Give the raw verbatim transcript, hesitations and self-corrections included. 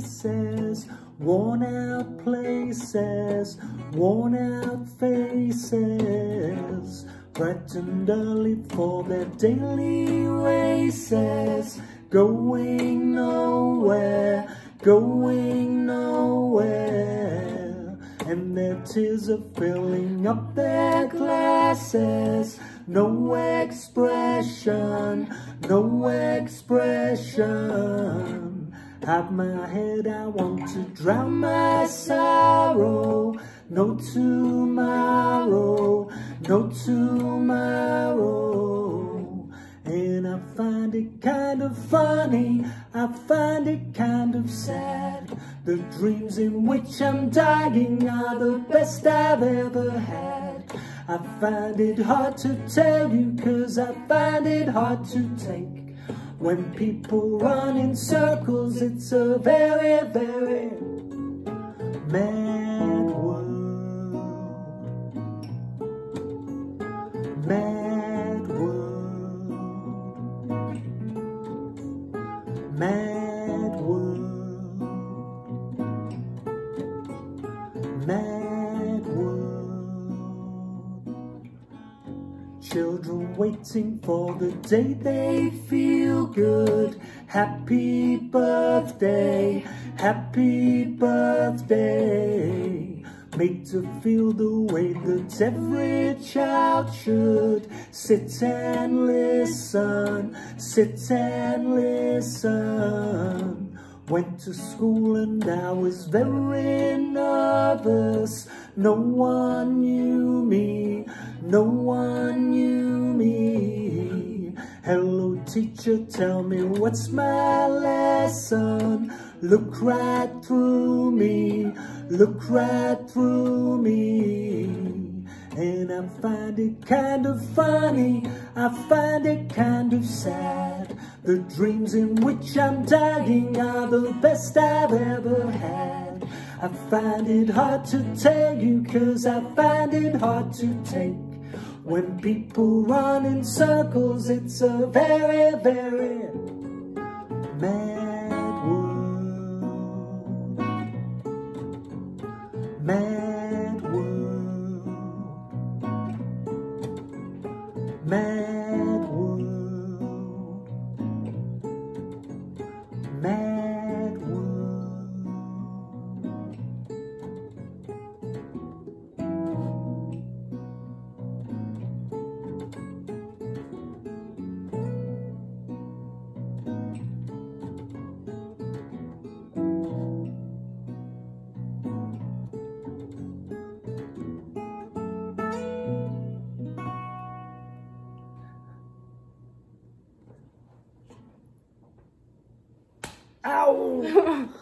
places, worn out places, worn out faces, frightened early for their daily races, going nowhere, going nowhere, and their tears are filling up their glasses. No expression, no expression. Out my head, I want to drown my sorrow. No tomorrow, no tomorrow. And I find it kind of funny, I find it kind of sad. The dreams in which I'm dying are the best I've ever had. I find it hard to tell you, cause I find it hard to take. When people run in circles, it's a very, very mad world. Mad world. Mad world. Mad children waiting for the day they feel good. Happy birthday, happy birthday. Made to feel the way that every child should. Sit and listen, sit and listen. Went to school and I was very nervous. No one knew me, no one knew me. Hello teacher, tell me what's my lesson. Look right through me, look right through me. And I find it kind of funny, I find it kind of sad. The dreams in which I'm dying are the best I've ever had. I find it hard to tell you, cause I find it hard to take. When people run in circles, it's a very, very mad world. Mad world. Mad world. Mad world. Ow!